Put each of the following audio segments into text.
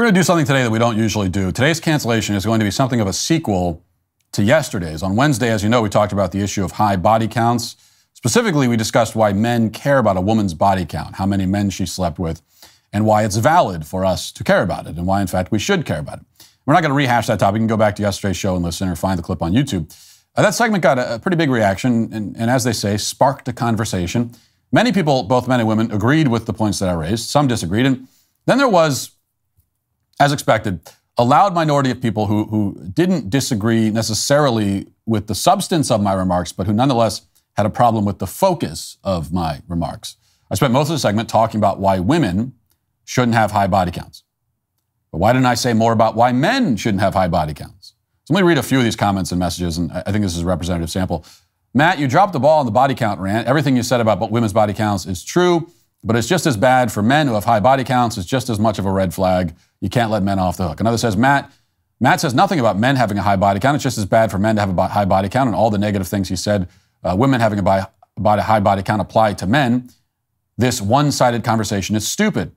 We're going to do something today that we don't usually do. Today's cancellation is going to be something of a sequel to yesterday's. On Wednesday, as you know, we talked about the issue of high body counts. Specifically, we discussed why men care about a woman's body count, how many men she slept with, and why it's valid for us to care about it, and why, in fact, we should care about it. We're not going to rehash that topic. You can go back to yesterday's show and listen or find the clip on YouTube. That segment got a pretty big reaction and, as they say, sparked a conversation. Many people, both men and women, agreed with the points that I raised. Some disagreed. And then there was, as expected, a loud minority of people who didn't disagree necessarily with the substance of my remarks, but who nonetheless had a problem with the focus of my remarks. I spent most of the segment talking about why women shouldn't have high body counts. But why didn't I say more about why men shouldn't have high body counts? So let me read a few of these comments and messages, and I think this is a representative sample. Matt, you dropped the ball on the body count rant. Everything you said about women's body counts is true, but it's just as bad for men who have high body counts. It's just as much of a red flag. You can't let men off the hook. Another says, Matt says nothing about men having a high body count. It's just as bad for men to have a high body count, and all the negative things he said women having a high body count apply to men. This one-sided conversation is stupid.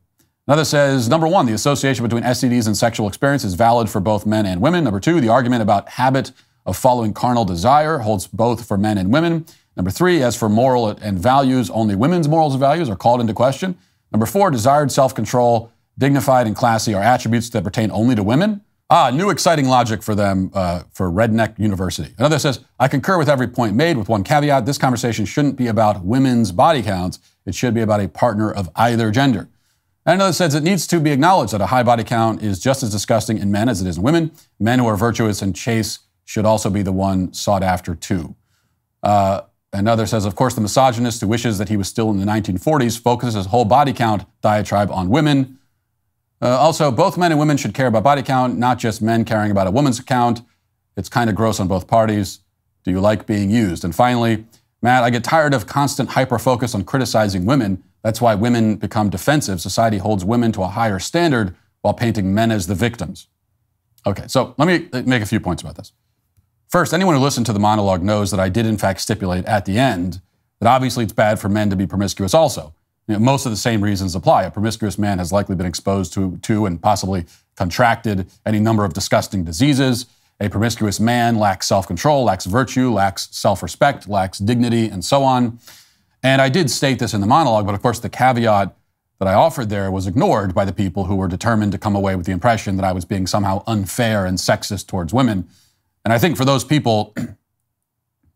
Another says, number one, the association between STDs and sexual experience is valid for both men and women. Number two, the argument about habit of following carnal desire holds both for men and women. Number three, as for moral and values, only women's morals and values are called into question. Number four, desired self-control, dignified and classy are attributes that pertain only to women. New exciting logic for them for Redneck University. Another says, I concur with every point made with one caveat. This conversation shouldn't be about women's body counts. It should be about a partner of either gender. And another says it needs to be acknowledged that a high body count is just as disgusting in men as it is in women. Men who are virtuous and chaste should also be the one sought after too. Another says, of course, the misogynist who wishes that he was still in the 1940s focuses his whole body count diatribe on women. Also, both men and women should care about body count, not just men caring about a woman's count. It's kind of gross on both parties. Do you like being used? And finally, Matt, I get tired of constant hyper-focus on criticizing women. That's why women become defensive. Society holds women to a higher standard while painting men as the victims. Okay, so let me make a few points about this. First, anyone who listened to the monologue knows that I did in fact stipulate at the end that obviously it's bad for men to be promiscuous also. You know, most of the same reasons apply. A promiscuous man has likely been exposed to and possibly contracted any number of disgusting diseases. A promiscuous man lacks self-control, lacks virtue, lacks self-respect, lacks dignity, and so on. And I did state this in the monologue, but of course the caveat that I offered there was ignored by the people who were determined to come away with the impression that I was being somehow unfair and sexist towards women. And I think for those people,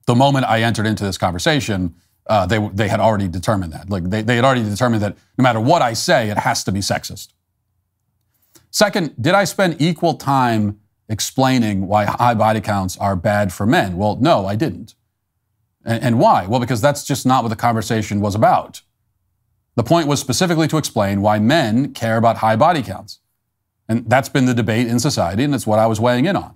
the moment I entered into this conversation, they had already determined that. Like they had already determined that no matter what I say, it has to be sexist. Second, did I spend equal time explaining why high body counts are bad for men? Well, no, I didn't. And why? Well, because that's just not what the conversation was about. The point was specifically to explain why men care about high body counts. And that's been the debate in society, and it's what I was weighing in on.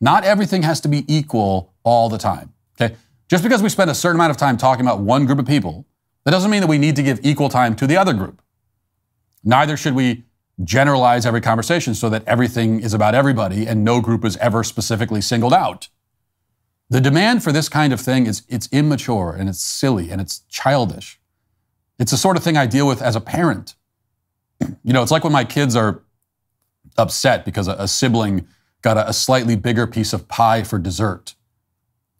Not everything has to be equal all the time, okay? Just because we spend a certain amount of time talking about one group of people, that doesn't mean that we need to give equal time to the other group. Neither should we generalize every conversation so that everything is about everybody and no group is ever specifically singled out. The demand for this kind of thing is it's immature and it's silly and it's childish. It's the sort of thing I deal with as a parent. You know, it's like when my kids are upset because a sibling got a slightly bigger piece of pie for dessert.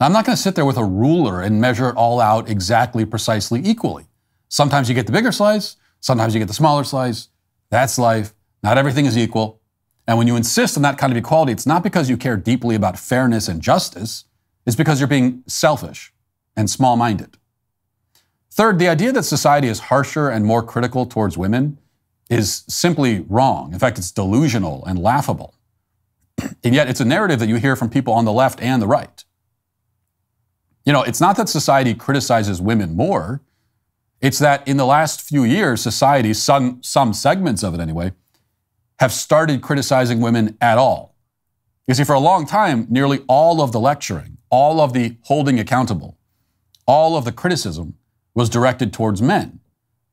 Now, I'm not going to sit there with a ruler and measure it all out exactly, precisely, equally. Sometimes you get the bigger slice. Sometimes you get the smaller slice. That's life. Not everything is equal. And when you insist on that kind of equality, it's not because you care deeply about fairness and justice. It's because you're being selfish and small-minded. Third, the idea that society is harsher and more critical towards women is simply wrong. In fact, it's delusional and laughable. And yet, it's a narrative that you hear from people on the left and the right. You know, it's not that society criticizes women more. It's that in the last few years, society, some segments of it anyway, have started criticizing women at all. You see, for a long time, nearly all of the lecturing, all of the holding accountable, all of the criticism was directed towards men.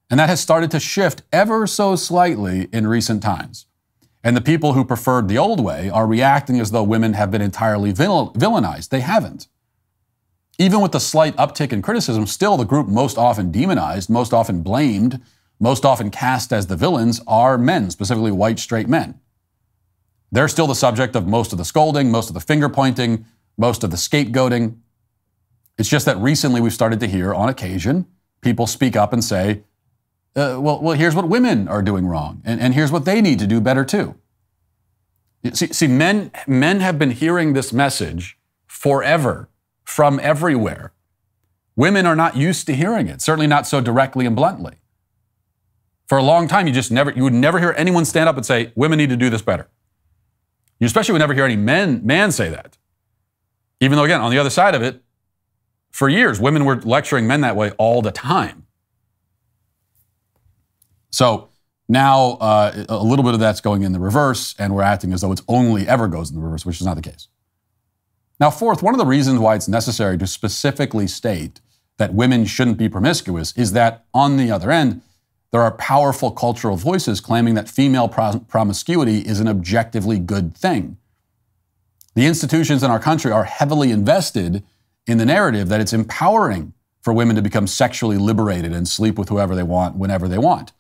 And that has started to shift ever so slightly in recent times. And the people who preferred the old way are reacting as though women have been entirely villainized. They haven't. Even with the slight uptick in criticism, still the group most often demonized, most often blamed, most often cast as the villains are men, specifically white straight men. They're still the subject of most of the scolding, most of the finger pointing, most of the scapegoating. It's just that recently we've started to hear, on occasion, people speak up and say, well, here's what women are doing wrong, and here's what they need to do better too. See, men have been hearing this message forever, from everywhere. Women are not used to hearing it, certainly not so directly and bluntly. For a long time, you would never hear anyone stand up and say, women need to do this better. You especially would never hear any man say that. Even though, again, on the other side of it, for years, women were lecturing men that way all the time. So now a little bit of that's going in the reverse, and we're acting as though it only ever goes in the reverse, which is not the case. Now, fourth, one of the reasons why it's necessary to specifically state that women shouldn't be promiscuous is that, on the other end, there are powerful cultural voices claiming that female promiscuity is an objectively good thing. The institutions in our country are heavily invested in the narrative that it's empowering for women to become sexually liberated and sleep with whoever they want, whenever they want.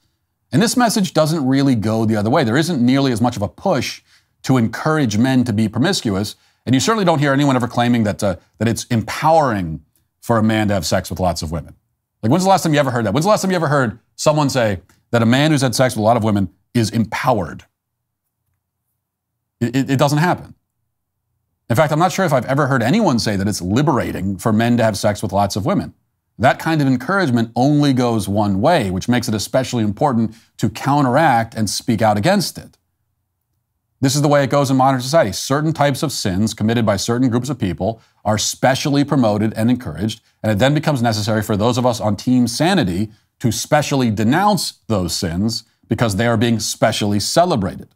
And this message doesn't really go the other way. There isn't nearly as much of a push to encourage men to be promiscuous, and you certainly don't hear anyone ever claiming that it's empowering for a man to have sex with lots of women. Like, when's the last time you ever heard that? When's the last time you ever heard someone say that a man who's had sex with a lot of women is empowered? It doesn't happen. In fact, I'm not sure if I've ever heard anyone say that it's liberating for men to have sex with lots of women. That kind of encouragement only goes one way, which makes it especially important to counteract and speak out against it. This is the way it goes in modern society. Certain types of sins committed by certain groups of people are specially promoted and encouraged, and it then becomes necessary for those of us on Team Sanity to specially denounce those sins because they are being specially celebrated.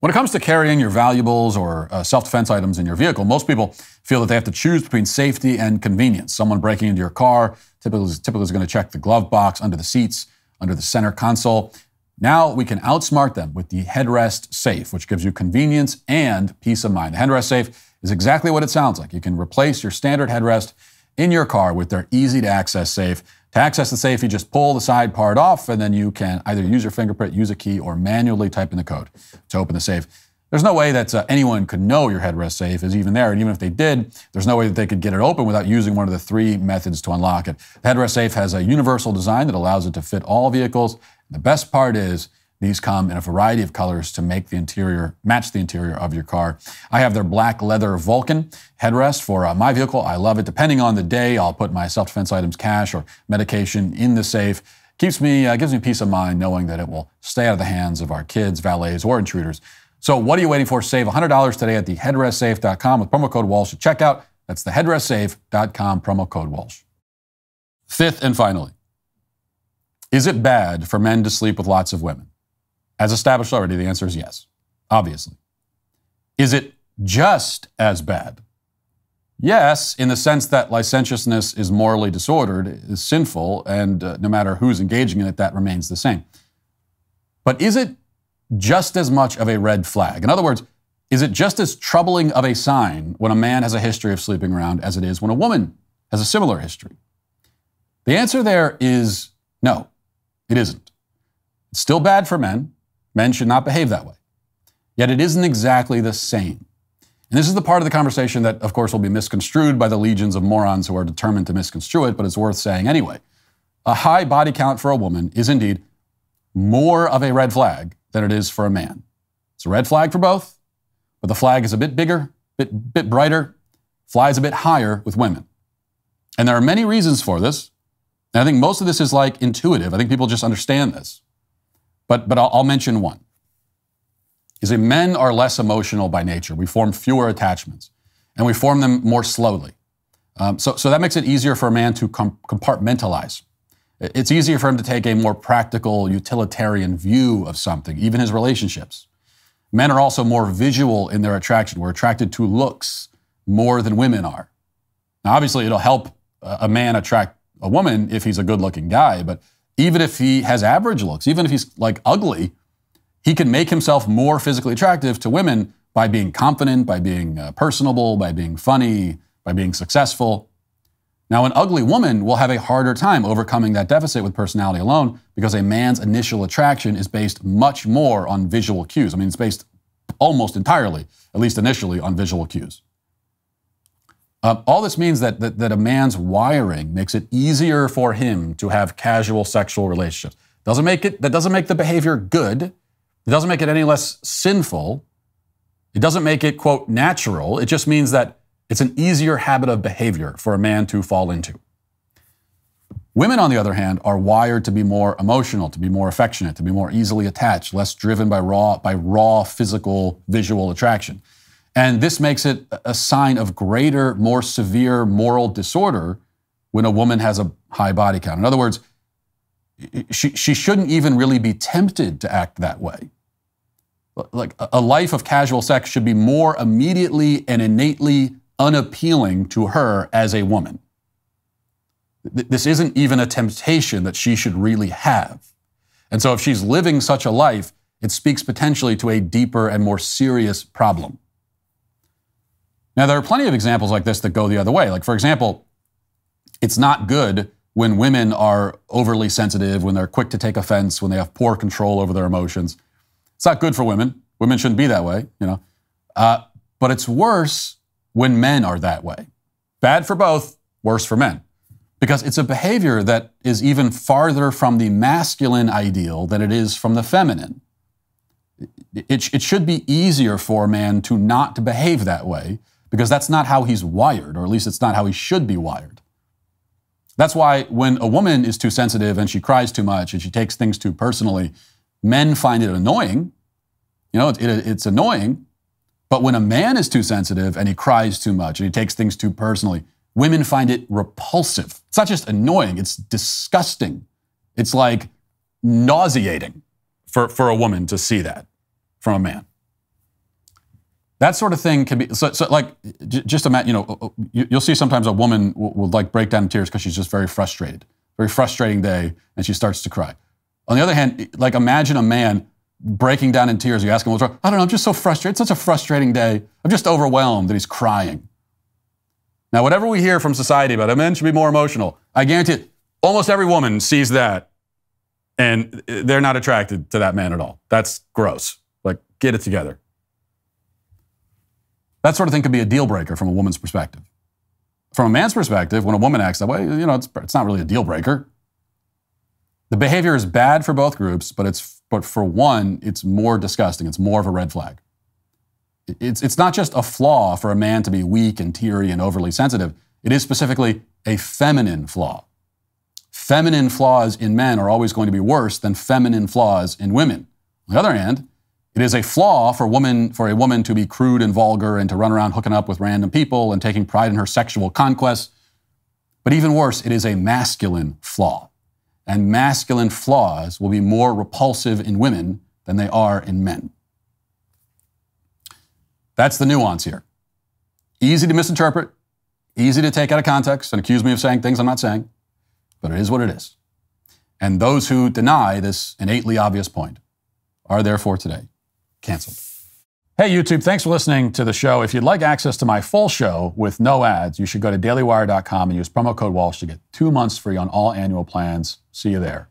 When it comes to carrying your valuables or self-defense items in your vehicle, most people feel that they have to choose between safety and convenience. Someone breaking into your car typically is going to check the glove box, under the seats, under the center console. Now we can outsmart them with the headrest safe, which gives you convenience and peace of mind. The headrest safe is exactly what it sounds like. You can replace your standard headrest in your car with their easy-to-access safe. To access the safe, you just pull the side part off, and then you can either use your fingerprint, use a key, or manually type in the code to open the safe. There's no way that anyone could know your headrest safe is even there, and even if they did, there's no way that they could get it open without using one of the three methods to unlock it. The headrest safe has a universal design that allows it to fit all vehicles. The best part is these come in a variety of colors to make the interior match the interior of your car. I have their black leather Vulcan headrest for my vehicle. I love it. Depending on the day, I'll put my self-defense items, cash, or medication in the safe. Gives me peace of mind knowing that it will stay out of the hands of our kids, valets, or intruders. So what are you waiting for? Save $100 today at theheadrestsafe.com with promo code Walsh at checkout. That's theheadrestsafe.com, promo code Walsh. Fifth and finally, is it bad for men to sleep with lots of women? As established already, the answer is yes, obviously. Is it just as bad? Yes, in the sense that licentiousness is morally disordered, is sinful, and no matter who's engaging in it, that remains the same. But is it just as much of a red flag? In other words, is it just as troubling of a sign when a man has a history of sleeping around as it is when a woman has a similar history? The answer there is no, it isn't. It's still bad for men. Men should not behave that way. Yet it isn't exactly the same. And this is the part of the conversation that, of course, will be misconstrued by the legions of morons who are determined to misconstrue it, but it's worth saying anyway. A high body count for a woman is indeed more of a red flag than it is for a man. It's a red flag for both, but the flag is a bit bigger, bit brighter, flies a bit higher with women. And there are many reasons for this. And I think most of this is like intuitive. I think people just understand this. But I'll mention one, is that men are less emotional by nature. We form fewer attachments, and we form them more slowly. So that makes it easier for a man to compartmentalize. It's easier for him to take a more practical, utilitarian view of something, even his relationships. Men are also more visual in their attraction. We're attracted to looks more than women are. Now, obviously, it'll help a man attract a woman if he's a good-looking guy, but even if he has average looks, even if he's like ugly, he can make himself more physically attractive to women by being confident, by being personable, by being funny, by being successful. Now, an ugly woman will have a harder time overcoming that deficit with personality alone because a man's initial attraction is based much more on visual cues. I mean, it's based almost entirely, at least initially, on visual cues. All this means that a man's wiring makes it easier for him to have casual sexual relationships. That doesn't make the behavior good. It doesn't make it any less sinful. It doesn't make it, quote, natural. It just means that it's an easier habit of behavior for a man to fall into. Women, on the other hand, are wired to be more emotional, to be more affectionate, to be more easily attached, less driven by raw physical, visual attraction. And this makes it a sign of greater, more severe moral disorder when a woman has a high body count. In other words, she shouldn't even really be tempted to act that way. Like, a life of casual sex should be more immediately and innately unappealing to her as a woman. This isn't even a temptation that she should really have. And so if she's living such a life, it speaks potentially to a deeper and more serious problem. Now, there are plenty of examples like this that go the other way. Like, for example, it's not good when women are overly sensitive, when they're quick to take offense, when they have poor control over their emotions. It's not good for women. Women shouldn't be that way, you know. But it's worse when men are that way. Bad for both, worse for men. Because it's a behavior that is even farther from the masculine ideal than it is from the feminine. It should be easier for a man to not behave that way, because that's not how he's wired, or at least it's not how he should be wired. That's why when a woman is too sensitive and she cries too much and she takes things too personally, men find it annoying. You know, it's annoying. But when a man is too sensitive and he cries too much and he takes things too personally, women find it repulsive. It's not just annoying, it's disgusting. It's like nauseating for a woman to see that from a man. That sort of thing can be, so like, just imagine, you know, you'll see sometimes a woman will like break down in tears because she's just very frustrated. Very frustrating day, and she starts to cry. On the other hand, like, imagine a man breaking down in tears. You ask him, what's wrong? I don't know, I'm just so frustrated. It's such a frustrating day. I'm just overwhelmed that he's crying. Now, whatever we hear from society about it, men should be more emotional, I guarantee it, almost every woman sees that and they're not attracted to that man at all. That's gross. Like, get it together. That sort of thing could be a deal breaker from a woman's perspective. From a man's perspective, when a woman acts that way, you know, it's not really a deal breaker. The behavior is bad for both groups, but for one, it's more disgusting. It's more of a red flag. It's not just a flaw for a man to be weak and teary and overly sensitive. It is specifically a feminine flaw. Feminine flaws in men are always going to be worse than feminine flaws in women. On the other hand, it is a flaw for a woman to be crude and vulgar and to run around hooking up with random people and taking pride in her sexual conquests. But even worse, it is a masculine flaw. And masculine flaws will be more repulsive in women than they are in men. That's the nuance here. Easy to misinterpret, easy to take out of context and accuse me of saying things I'm not saying, but it is what it is. And those who deny this innately obvious point are therefore today canceled. Hey YouTube, thanks for listening to the show. If you'd like access to my full show with no ads, you should go to dailywire.com and use promo code Walsh to get 2 months free on all annual plans. See you there.